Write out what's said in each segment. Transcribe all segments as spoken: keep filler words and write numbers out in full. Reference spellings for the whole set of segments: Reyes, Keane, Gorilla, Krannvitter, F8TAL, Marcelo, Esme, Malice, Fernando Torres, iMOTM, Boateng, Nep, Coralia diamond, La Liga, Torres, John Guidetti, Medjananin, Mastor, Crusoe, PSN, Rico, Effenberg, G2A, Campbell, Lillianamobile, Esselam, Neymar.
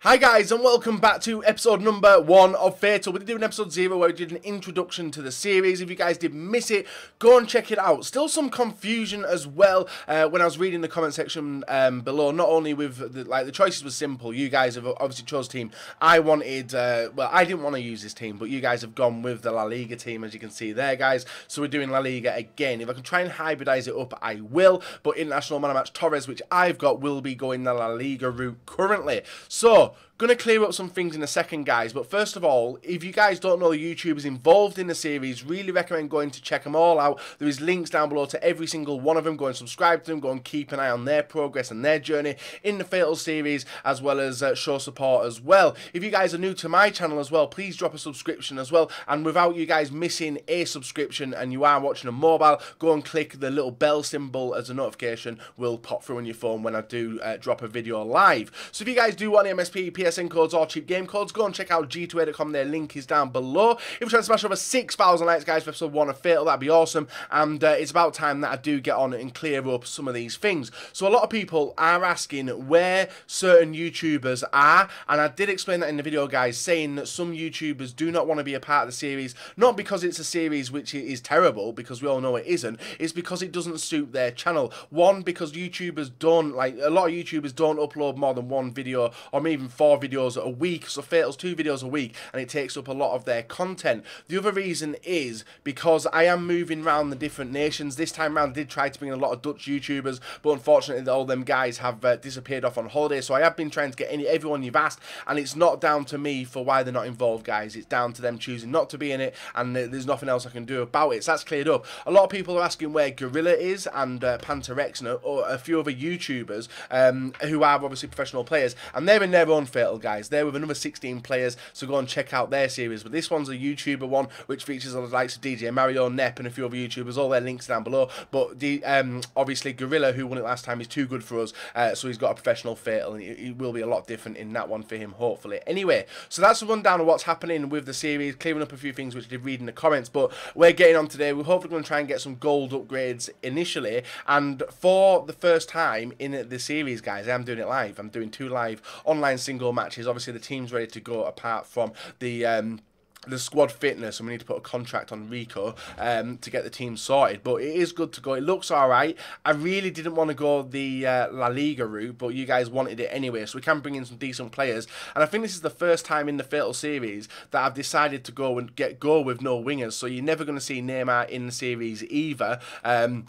Hi guys, and welcome back to episode number one of F eight tal. We did do an episode zero where we did an introduction to the series. If you guys did miss it, go and check it out. Still some confusion as well uh, when I was reading the comment section um, below. Not only with the, like the choices were simple, you guys have obviously chose team. I wanted, uh, well, I didn't want to use this team, but you guys have gone with the La Liga team, as you can see there, guys. So we're doing La Liga again. If I can try and hybridize it up, I will. But international man of match Torres, which I've got, will be going the La Liga route currently. So going to clear up some things in a second, guys, but first of all, if you guys don't know the YouTubers involved in the series, really recommend going to check them all out. There is links down below to every single one of them. Go and subscribe to them, go and keep an eye on their progress and their journey in the F eight tal series, as well as uh, show support as well. If you guys are new to my channel as well, please drop a subscription as well, and without you guys missing a subscription and you are watching a mobile, go and click the little bell symbol as a notification will pop through on your phone when I do uh, drop a video live. So if you guys do want the M S P, P S N codes or cheap game codes, go and check out G two A dot com. Their link is down below. If we're trying to smash over six thousand likes, guys, for episode one of F eight tal, that'd be awesome. And uh, it's about time that I do get on and clear up some of these things. So a lot of people are asking where certain YouTubers are, and I did explain that in the video, guys, saying that some YouTubers do not want to be a part of the series, not because it's a series which is terrible, because we all know it isn't. It's because it doesn't suit their channel. One, because YouTubers don't, like, a lot of YouTubers don't upload more than one video, or even four videos a week. So F eight tal's two videos a week, and it takes up a lot of their content. The other reason is because I am moving around the different nations. This time around I did try to bring in a lot of Dutch YouTubers, but unfortunately all them guys have uh, disappeared off on holiday. So I have been trying to get any everyone you've asked, and it's not down to me for why they're not involved, guys. It's down to them choosing not to be in it, and th there's nothing else I can do about it. So that's cleared up. A lot of people are asking where Gorilla is, and uh, Pantarex, and a, or a few other YouTubers um, who are obviously professional players, and they're in their own F eight tal, guys. They're with another sixteen players, so go and check out their series. But this one's a YouTuber one which features the likes of D J Mario, Nep, and a few other YouTubers. All their links down below. But the um, obviously Gorilla, who won it last time, is too good for us, uh, so he's got a professional F eight tal, and it, it will be a lot different in that one for him, hopefully. Anyway, so that's the rundown of what's happening with the series, clearing up a few things which I did read in the comments. But we're getting on today. We're hopefully going to try and get some gold upgrades initially, and for the first time in the series, guys, I'm doing it live. I'm doing two live online single matches. Obviously the team's ready to go apart from the um the squad fitness, and we need to put a contract on Rico um, to get the team sorted. But it is good to go. It looks all right. I really didn't want to go the uh, La Liga route, but you guys wanted it anyway, so we can bring in some decent players. And I think this is the first time in the F eight tal series that I've decided to go and get go with no wingers. So you're never going to see Neymar in the series either, um,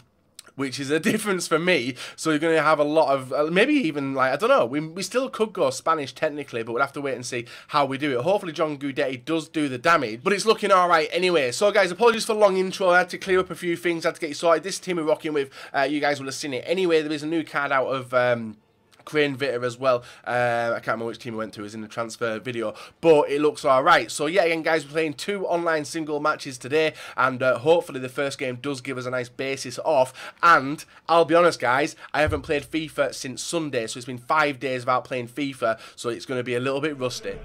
which is a difference for me. So you're going to have a lot of, uh, maybe even, like, I don't know, we, we still could go Spanish technically, but we'll have to wait and see how we do it. Hopefully John Guidetti does do the damage, but it's looking all right anyway. So guys, apologies for the long intro. I had to clear up a few things, I had to get you sorted. This team we're rocking with, uh, you guys will have seen it anyway. There is a new card out of um, Krannvitter as well. Uh, I can't remember which team we went to. It was in the transfer video, but it looks all right. So yeah, again, guys, we're playing two online single matches today, and uh, hopefully the first game does give us a nice basis off. And I'll be honest, guys, I haven't played FIFA since Sunday, so it's been five days without playing FIFA, so it's going to be a little bit rusty.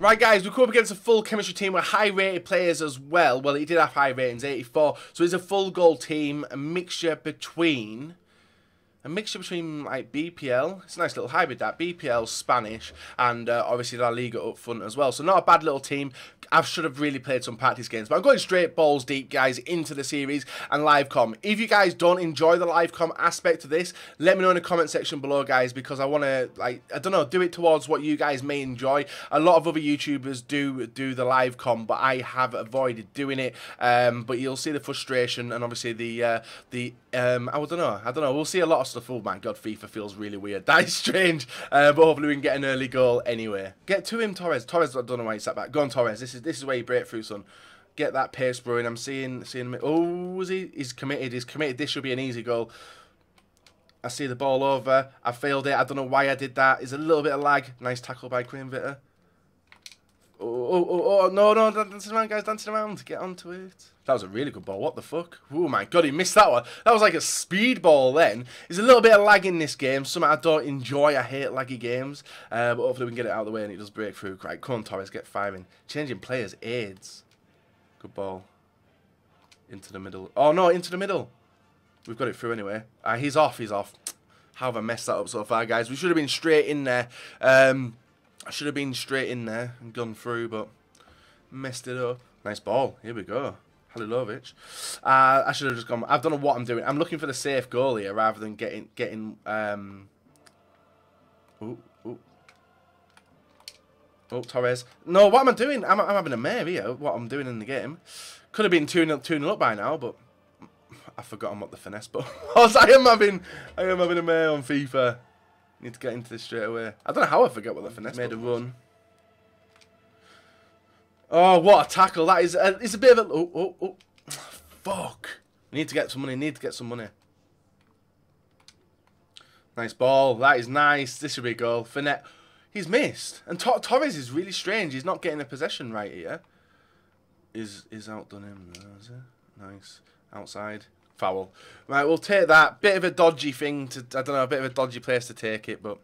Right, guys, we come up against a full chemistry team with high-rated players as well. Well, he did have high ratings, eighty-four. So it's a full-goal team, a mixture between... A mixture between, like, B P L, it's a nice little hybrid, that, B P L, Spanish, and uh, obviously La Liga up front as well. So not a bad little team. I should have really played some practice games, but I'm going straight balls deep, guys, into the series and live com. If you guys don't enjoy the live com aspect of this, let me know in the comment section below, guys, because I want to, like, I don't know, do it towards what you guys may enjoy. A lot of other YouTubers do do the live com, but I have avoided doing it. Um, but you'll see the frustration and obviously the, uh, the um, I don't know, I don't know, we'll see a lot of stuff. Oh my god, FIFA feels really weird. That is strange, uh, but hopefully we can get an early goal anyway. Get to him, Torres. Torres, I don't know why he's sat back. Go on, Torres. This is this is where you break through, son. Get that pace brewing. I'm seeing seeing him. Oh, is he? He's committed. He's committed. This should be an easy goal. I see the ball over. I failed it. I don't know why I did that. It's a little bit of lag. Nice tackle by Krannvitter. Oh, oh, oh, oh, no, no, dancing around, guys, dancing around. Get onto it. That was a really good ball. What the fuck? Oh my god, he missed that one. That was like a speed ball then. There's a little bit of lag in this game. Something I don't enjoy. I hate laggy games. Uh, but hopefully we can get it out of the way and it does break through. Right, come on, Torres, get firing. Changing players aids. Good ball. Into the middle. Oh no, into the middle. We've got it through anyway. Uh, he's off, he's off. How have I messed that up so far, guys? We should have been straight in there. Um, I should have been straight in there and gone through, but messed it up. Nice ball. Here we go. Halilovic. Uh, I should have just gone. I don't know what I'm doing. I'm looking for the safe goal here rather than getting... getting. Um, ooh, ooh. Oh, Torres. No, what am I doing? I'm, I'm having a mare here, what I'm doing in the game. Could have been two nil up by now, but I've forgotten what the finesse but was. I am having I am having a mare on FIFA. Need to get into this straight away. I don't know how I forgot what the finesse made a run. Oh, what a tackle. That is a, it's a bit of a... Oh, oh, oh. Fuck. We need to get some money. Need to get some money. Nice ball. That is nice. This should be a goal. Finette. He's missed. And Tor Torres is really strange. He's not getting a possession right here. Is is outdone him. Is it? Nice. Outside. Foul. Right, we'll take that. Bit of a dodgy thing to... I don't know. A bit of a dodgy place to take it, but...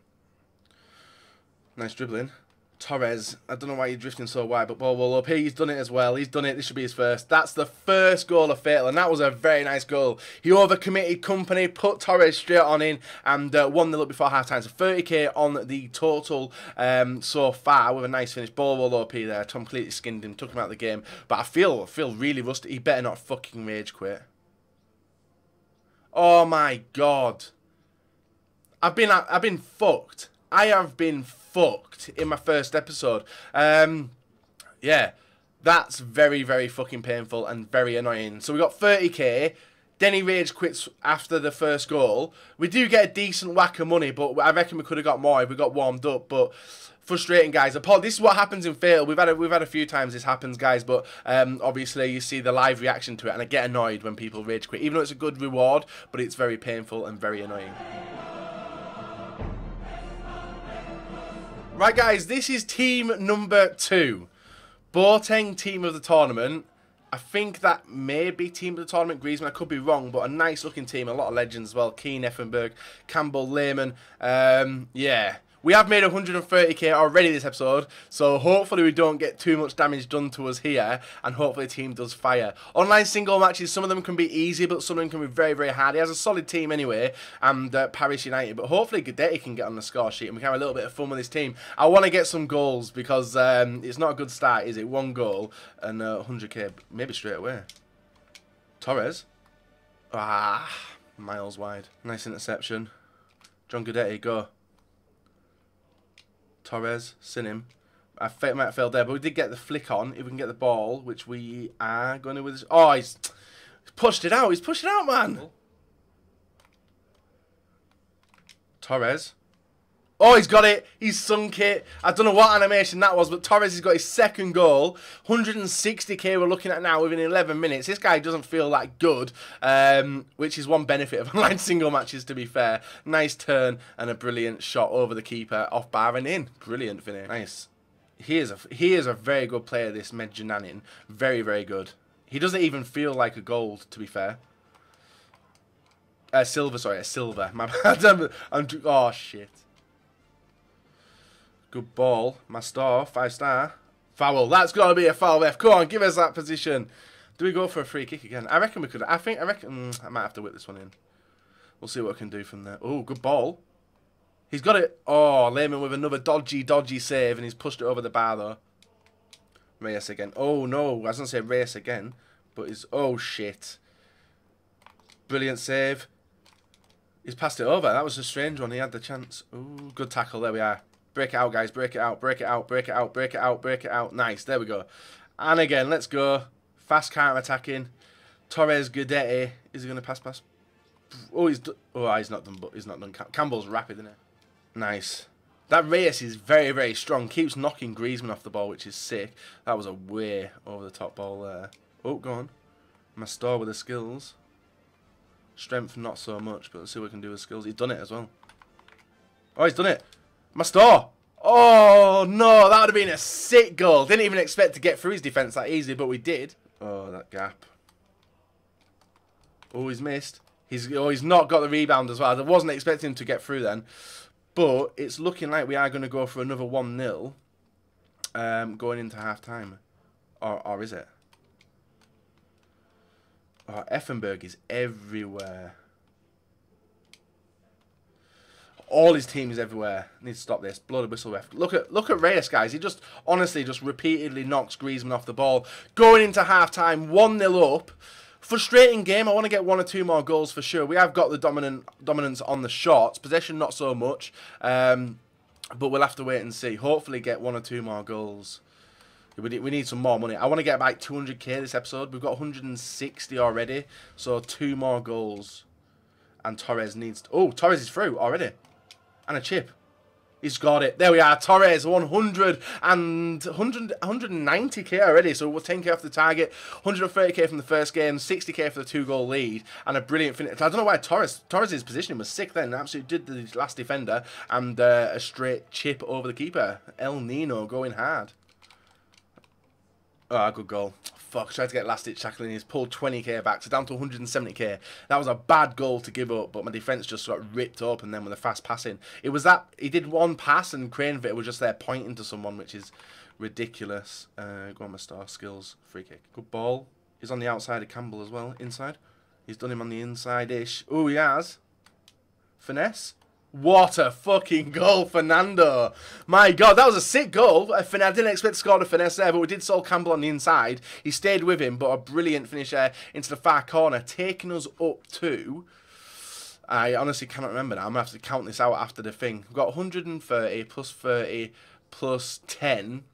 Nice dribbling. Torres, I don't know why you're drifting so wide, but Ball World O P, he's done it as well. He's done it. This should be his first. That's the first goal of F eight Tal, and that was a very nice goal. He overcommitted company, put Torres straight on in, and uh, won the look before half-time. So thirty K on the total um, so far with a nice finish. Ball World O P there. Tom completely skinned him, took him out of the game. But I feel, I feel really rusty. He better not fucking rage quit. Oh, my God. I've been, I've been fucked. I have been fucked in my first episode. Um, yeah, that's very, very fucking painful and very annoying. So we got thirty K. Then he rage quits after the first goal. We do get a decent whack of money, but I reckon we could have got more if we got warmed up. But frustrating, guys. This is what happens in F eight Tal. We've had a, we've had a few times this happens, guys. But um, obviously, you see the live reaction to it, and I get annoyed when people rage quit, even though it's a good reward. But it's very painful and very annoying. Right, guys, this is team number two. Boateng team of the tournament. I think that may be team of the tournament. Griezmann, I could be wrong, but a nice-looking team. A lot of legends as well. Keane, Effenberg, Campbell, Lehman. Um, yeah. We have made one hundred thirty K already this episode, so hopefully we don't get too much damage done to us here, and hopefully the team does fire. Online single matches, some of them can be easy, but some of them can be very, very hard. He has a solid team anyway, and uh, Paris United, but hopefully Guidetti can get on the score sheet, and we can have a little bit of fun with this team. I want to get some goals, because um, it's not a good start, is it? One goal, and uh, one hundred K, maybe straight away. Torres. Ah, miles wide. Nice interception. John Guidetti, go. Torres, sin him. I might have failed there, but we did get the flick on. If we can get the ball, which we are going to with this. Oh, he's pushed it out. He's pushed it out, man. Oh. Torres. Oh, he's got it. He's sunk it. I don't know what animation that was, but Torres has got his second goal. one hundred sixty K we're looking at now within eleven minutes. This guy doesn't feel that good, um, which is one benefit of online single matches, to be fair. Nice turn and a brilliant shot over the keeper, off bar and in. Brilliant finish. Nice. He is a, he is a very good player, this Medjananin. Very, very good. He doesn't even feel like a goal, to be fair. Uh, silver, sorry, a silver. My bad. I'm, I'm, oh, shit. Good ball. My star. Five star. Foul. That's got to be a foul, ref. Come on, give us that position. Do we go for a free kick again? I reckon we could. I think, I reckon, mm, I might have to whip this one in. We'll see what I can do from there. Oh, good ball. He's got it. Oh, Lehman with another dodgy, dodgy save, and he's pushed it over the bar, though. Reyes again. Oh, no. I was going to say Reyes again, but it's, oh, shit. Brilliant save. He's passed it over. That was a strange one. He had the chance. Oh, good tackle. There we are. Break it out, guys. Break it out. Break it out. Break it out. Break it out. Break it out. Nice. There we go. And again, let's go. Fast counter-attacking. Torres, Guidetti. Is he going to pass, pass? Oh, he's, oh, he's not done. But he's not done. Campbell's rapid, isn't he? Nice. That Reyes is very, very strong. Keeps knocking Griezmann off the ball, which is sick. That was a way over-the-top ball there. Oh, go on. Mastor with the skills. Strength, not so much, but let's see what we can do with skills. He's done it as well. Oh, he's done it. Mastor! Oh, no, that would have been a sick goal. Didn't even expect to get through his defence that easily, but we did. Oh, that gap. Oh, he's missed. He's, oh, he's not got the rebound as well. I wasn't expecting him to get through then. But it's looking like we are going to go for another one nil um, going into half-time. Or, or is it? Oh, Effenberg is everywhere. All his team is everywhere. Need to stop this. Blow the whistle, ref. Look at look at Reyes, guys. He just honestly just repeatedly knocks Griezmann off the ball. Going into half time, one nil up. Frustrating game. I want to get one or two more goals for sure. We have got the dominant dominance on the shots. Possession, not so much. Um, but we'll have to wait and see. Hopefully get one or two more goals. We need some more money. I want to get about like two hundred K this episode. We've got one hundred sixty already. So two more goals. And Torres needs... To, oh, Torres is through already. And a chip. He's got it. There we are. Torres, one hundred and one hundred, one hundred ninety K already. So we're ten K off the target. one hundred thirty K from the first game. sixty K for the two-goal lead. And a brilliant finish. I don't know why Torres Torres' positioning was sick then. Absolutely did the last defender. And uh, a straight chip over the keeper. El Nino going hard. Ah, oh, good goal. Fuck, tried to get last-ditch tackling. He's pulled twenty K back, so down to one hundred seventy K. That was a bad goal to give up, but my defence just got ripped up, and then with the fast passing. It was that, he did one pass, and Krannvitter was just there pointing to someone, which is ridiculous. Uh, go on, my star skills. Free kick. Good ball. He's on the outside of Campbell as well, inside. He's done him on the inside-ish. Ooh, he has. Finesse. What a fucking goal, Fernando. My God, that was a sick goal. I didn't expect to score the finesse there, but we did saw Campbell on the inside. He stayed with him, but a brilliant finish there into the far corner, taking us up to... I honestly cannot remember now. I'm going to have to count this out after the thing. We've got one hundred thirty plus thirty plus ten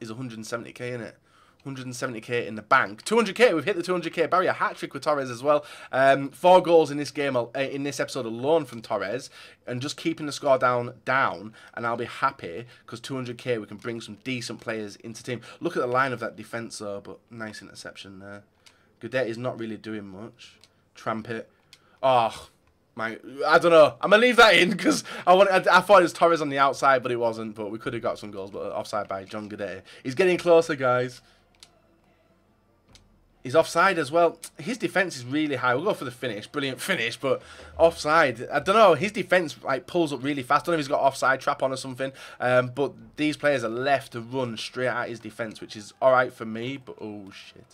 is one hundred seventy K, isn't it? one hundred seventy K in the bank. two hundred K, we've hit the two hundred K barrier. Hat-trick with Torres as well. Um, four goals in this game, uh, in this episode alone from Torres. And just keeping the score down, down. And I'll be happy, because two hundred K, we can bring some decent players into team. Look at the line of that defence, though, but nice interception there. Guidetti's not really doing much. Tramp it. Oh, my, I don't know. I'm going to leave that in, because I, I, I thought it was Torres on the outside, but it wasn't. But we could have got some goals, but offside by John Guidetti. He's getting closer, guys. He's offside as well. His defence is really high. We'll go for the finish. Brilliant finish, but offside. I don't know. His defence like pulls up really fast. I don't know if he's got offside trap on or something. Um, but these players are left to run straight at his defence, which is all right for me. But, oh, shit.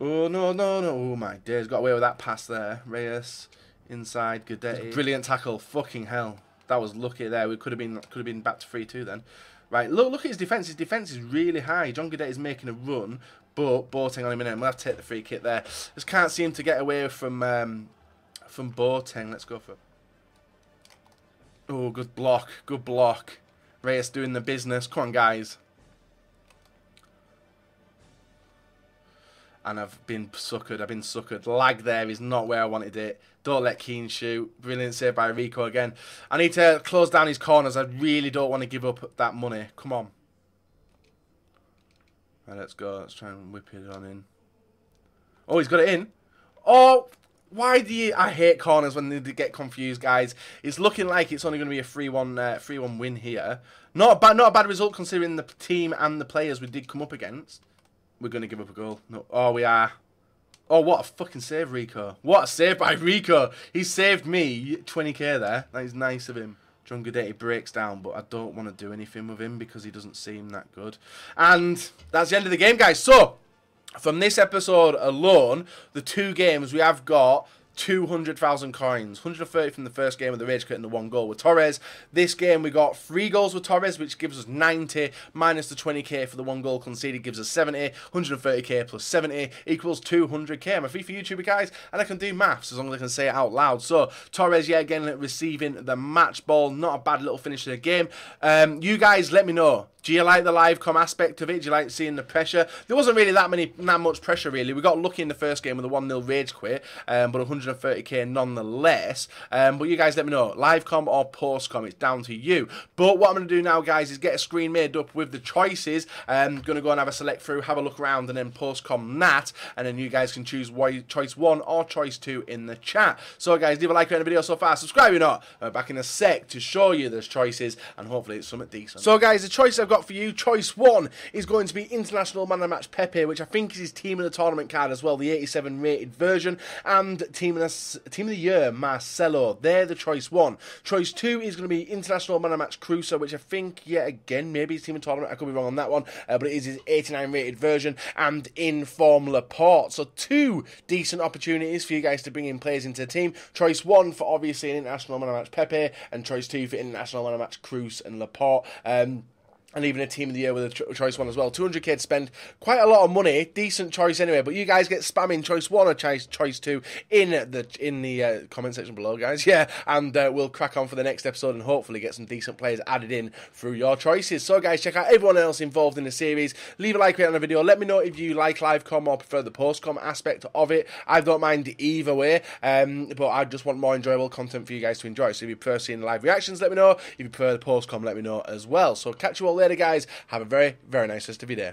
Oh, no, no, no. Oh, my days. Got away with that pass there. Reyes inside. Guidetti. Brilliant tackle. Fucking hell. That was lucky there. We could have been, could have been back to three two then. Right, look, look at his defence. His defence is really high. John Guidetti is making a run, but Boateng on him in there. We'll have to take the free kick there. Just can't seem to get away from um, from Boateng. Let's go for it. Oh, good block. Good block. Reyes doing the business. Come on, guys. And I've been suckered. I've been suckered. Lag there is not where I wanted it. Don't let Keane shoot. Brilliant save by Rico again. I need to close down his corners. I really don't want to give up that money. Come on. Right, let's go. Let's try and whip it on in. Oh, he's got it in. Oh, why do you... I hate corners when they get confused, guys. It's looking like it's only going to be a three one win here. Not a, bad, not a bad result considering the team and the players we did come up against. We're going to give up a goal. No. Oh, we are. Oh, what a fucking save, Rico. What a save by Rico. He saved me twenty K there. That is nice of him. John Guidetti breaks down, but I don't want to do anything with him because he doesn't seem that good. And that's the end of the game, guys. So, from this episode alone, the two games we have got... two hundred thousand coins. one hundred thirty from the first game with the Rage Quit and the one goal with Torres. This game we got three goals with Torres, which gives us ninety, minus the twenty K for the one goal conceded gives us seventy. one hundred thirty K plus seventy equals two hundred K. I'm a FIFA YouTuber, guys, and I can do maths as long as I can say it out loud. So, Torres, yeah, again, receiving the match ball. Not a bad little finish to the game. Um, you guys, let me know. Do you like the live com aspect of it? Do you like seeing the pressure? There wasn't really that many, that much pressure, really. We got lucky in the first game with a one nil Rage Quit, um, but one hundred thirty K nonetheless. Um, but you guys let me know. Live com or post com, it's down to you. But what I'm going to do now, guys, is get a screen made up with the choices. I'm going to go and have a select through, have a look around, and then post com that. And then you guys can choose choice one or choice two in the chat. So, guys, leave a like on the video so far. Subscribe or not. We're back in a sec to show you those choices, and hopefully it's something decent. So, guys, the choice I've got for you, choice one is going to be International Man of the Match Pepe, which I think is his team of the tournament card as well, the eighty-seven rated version, and team of the Team of the Year, Marcelo. They're the choice one. Choice two is going to be International Man of Match Crusoe, which I think, yet again, maybe it's Team of Tournament. I could be wrong on that one, uh, but it is his eighty-nine rated version, and in form Laporte. So two decent opportunities for you guys to bring in players into the team. Choice one for obviously an International Man of Match Pepe, and choice two for International Man of Match Cruz and Laporte. Um, And even a Team of the Year with a cho choice one as well. two hundred K to spend. Quite a lot of money. Decent choice anyway. But you guys get spamming choice one or choice, choice two in the in the uh, comment section below, guys. Yeah. And uh, we'll crack on for the next episode and hopefully get some decent players added in through your choices. So, guys, check out everyone else involved in the series. Leave a like rate on the video. Let me know if you like live com or prefer the post com aspect of it. I don't mind either way. Um, but I just want more enjoyable content for you guys to enjoy. So, if you prefer seeing live reactions, let me know. If you prefer the post com, let me know as well. So, catch you all later, guys. Have a very, very nice rest of your day.